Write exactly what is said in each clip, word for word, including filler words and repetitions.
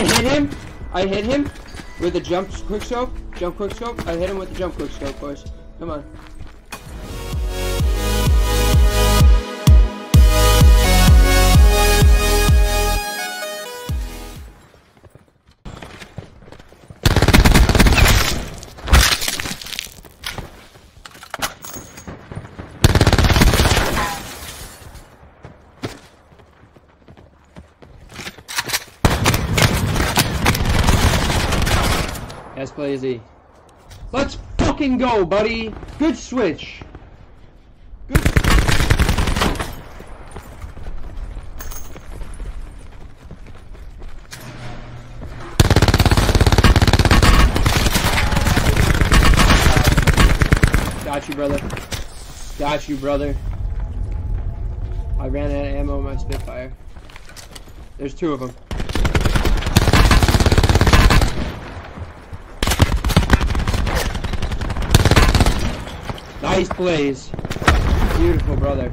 I hit him. I hit him with a jump quick scope. Jump quick scope. I hit him with the jump quick scope, boys. Come on. Yes, Blazy. Let's fucking go, buddy. Good switch. Good. Got you, brother. Got you, brother. I ran out of ammo in my Spitfire. There's two of them. Nice plays. Beautiful, brother.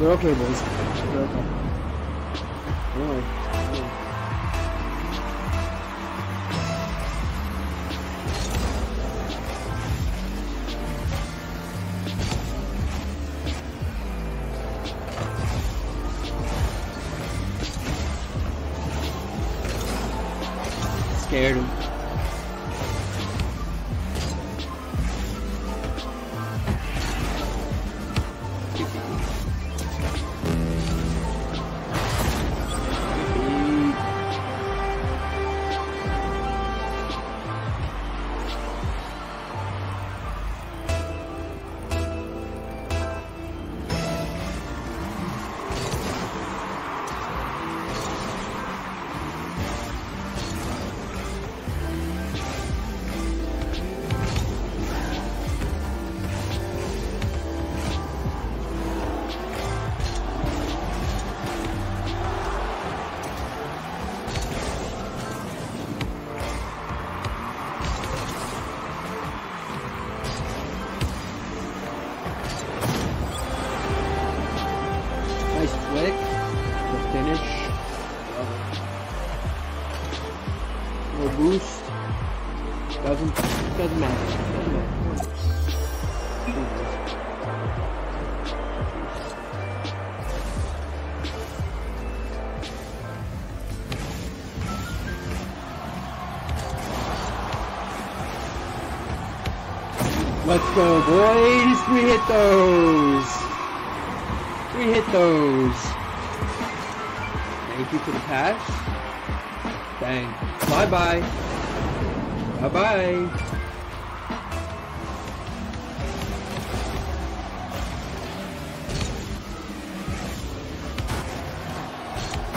We're okay, boys. We're okay. Really? Really. Scared him. Boost doesn't doesn't matter. Doesn't matter. Let's go, boys! We hit those. We hit those. Thank you for the pass. Dang. Bye bye. Bye bye.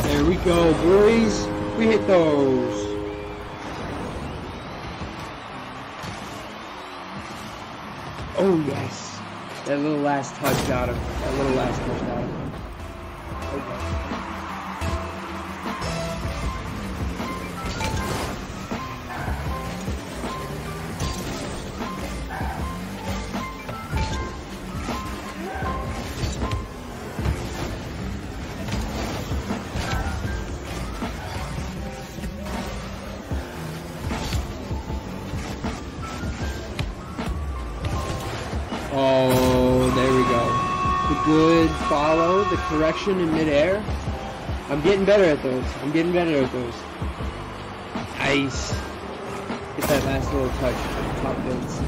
There we go, boys. We hit those. Oh, yes. That little last touch got him. That little last touch got him. Okay. Oh, there we go. The good follow, the correction in midair. I'm getting better at those. I'm getting better at those. Nice. Get that last little touch. Top bins.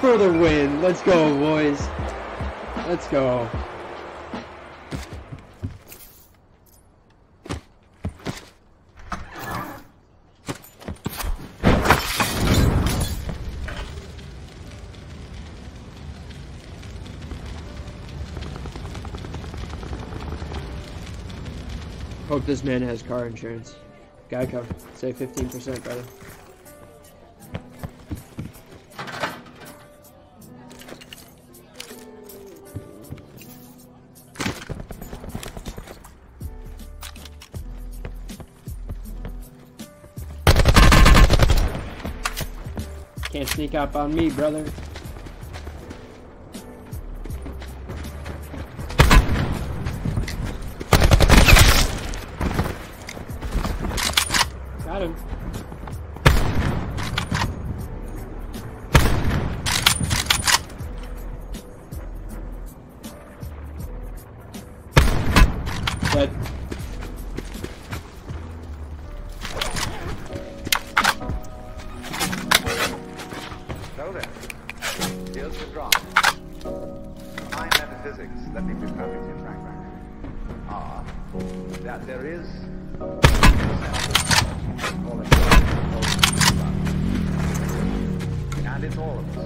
For the win. Let's go, boys. Let's go. Hope this man has car insurance. Geico, save fifteen percent, brother. Can't sneak up on me, brother. Got him. Dead. So then, here's the drop. My metaphysics, let me be perfect in frank language, are that there is and it's all of us.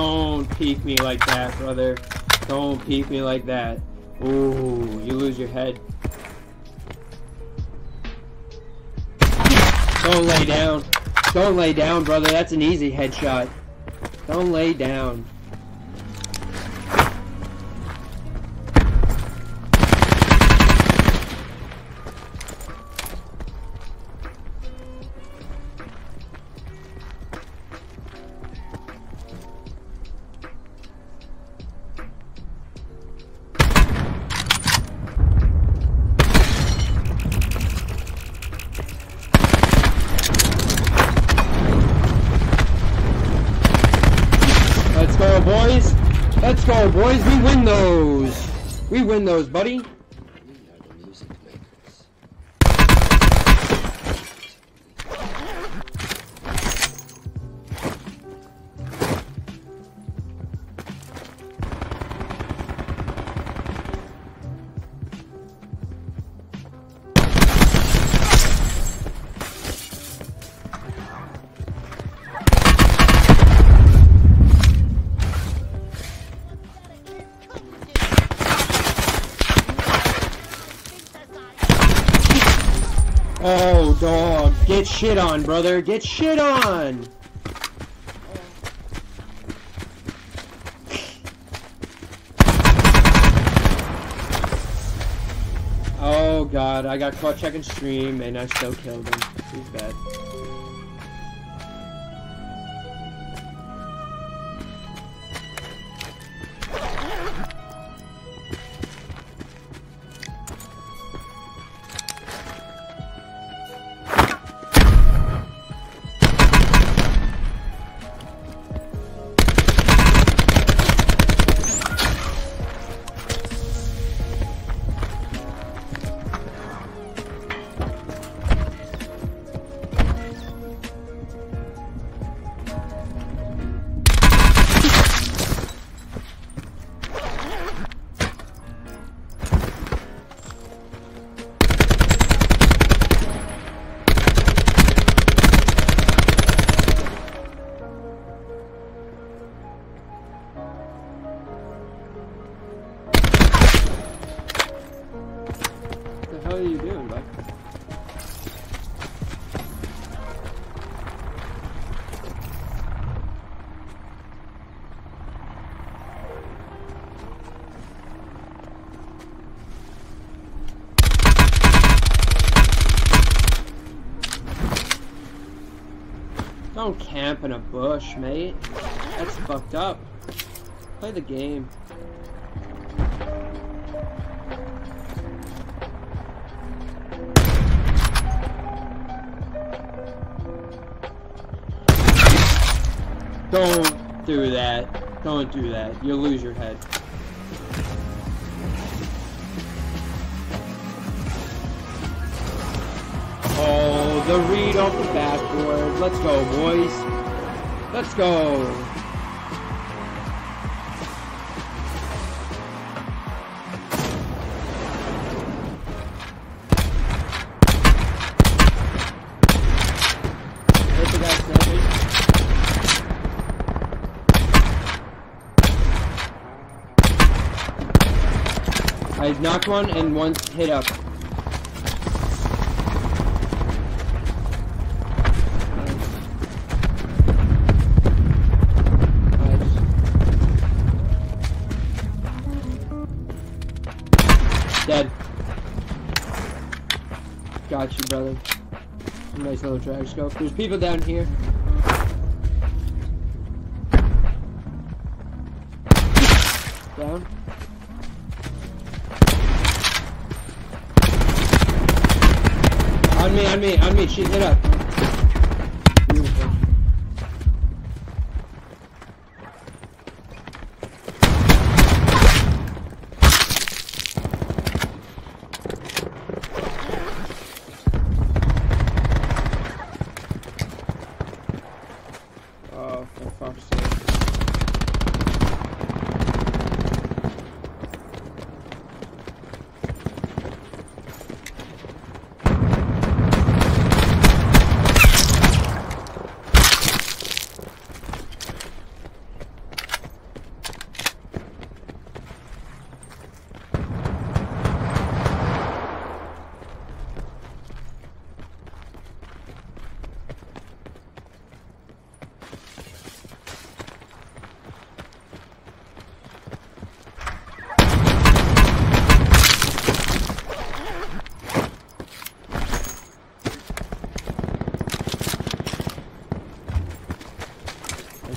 Don't peek me like that, brother. Don't peek me like that. Ooh, you lose your head. Don't lay down. Don't lay down, brother. That's an easy headshot. Don't lay down. Let's go, boys. Let's go, boys. We win those. We win those, buddy. Oh, dog. Get shit on, brother. Get shit on! Oh, God. I got caught checking stream, and I still killed him. He's bad. Don't camp in a bush, mate. That's fucked up. Play the game. Don't do that. Don't do that. You'll lose your head. Oh, the read off the backboard. Let's go, boys. Let's go. I knocked one and one hit up. Dead. Got you, brother. Nice little drag scope. There's people down here. Down. On me, on me, on me. She's hit up. Beautiful. Oh, for fuck's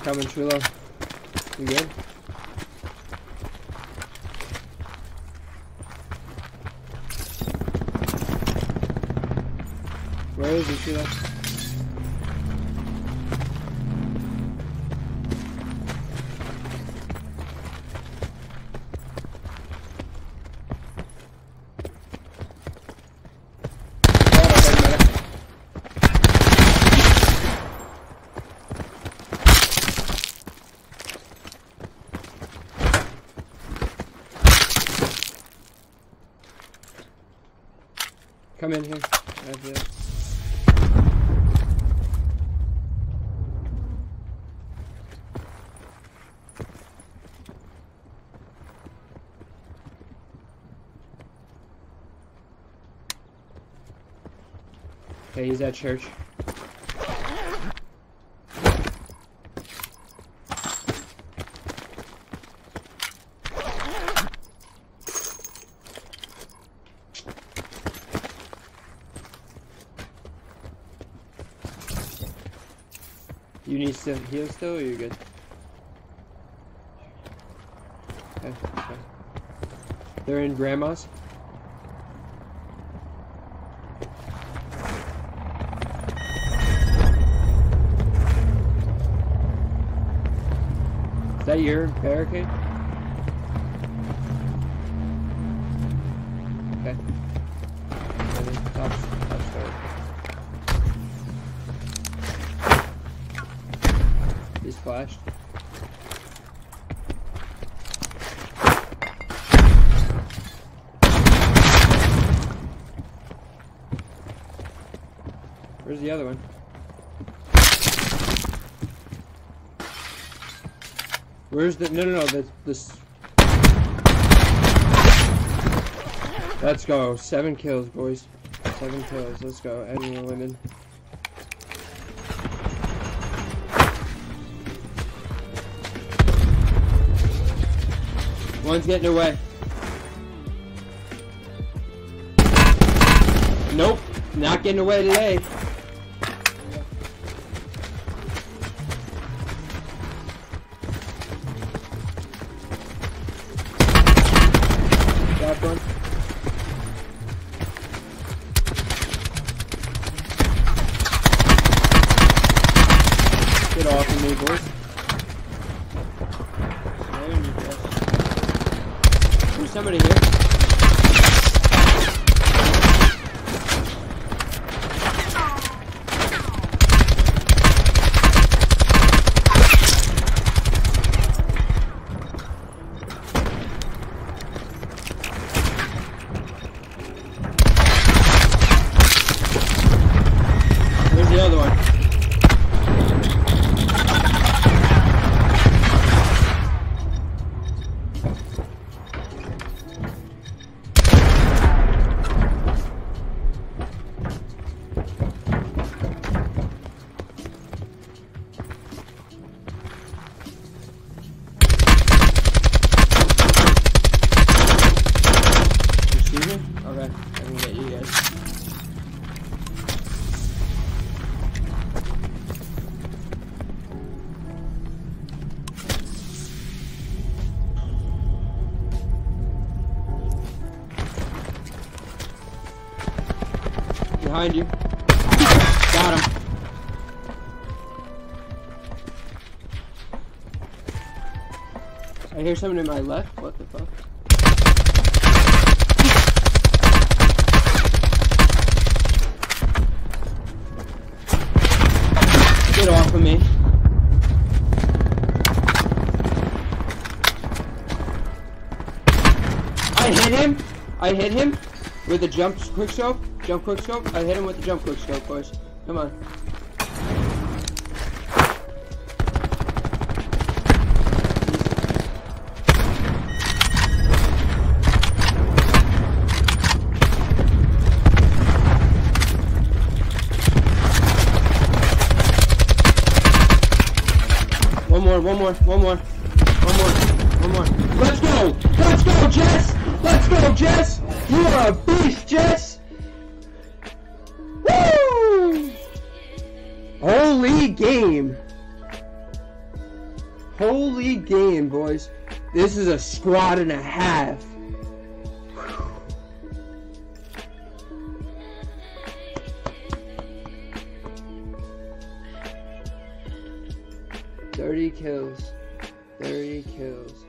coming, Chulo. You good? Where is he, Chulo? Come in here. That's it. Okay, he's at church. You need to heal still, or you're good? Okay, okay. They're in grandma's. Is that your barricade? Okay. Top, top start. He's flashed. Where's the other one? Where's the no no no the this Let's go. Seven kills, boys. Seven kills, let's go. And more women. One's getting away. Nope, not getting away today. Get off of me, boys. There's somebody here. There's the other one. Okay, I can get you guys. Behind you. Got him. I hear someone to my left. What the fuck? Get off of me. I hit him. I hit him with a jump quick scope. Jump quick scope. I hit him with the jump quick scope, boys. Come on. One more, one more, one more, one more. Let's go! Let's go, Jess! Let's go, Jess! You are a beast, Jess! Woo! Holy game! Holy game, boys. This is a squad and a half. thirty kills. thirty kills.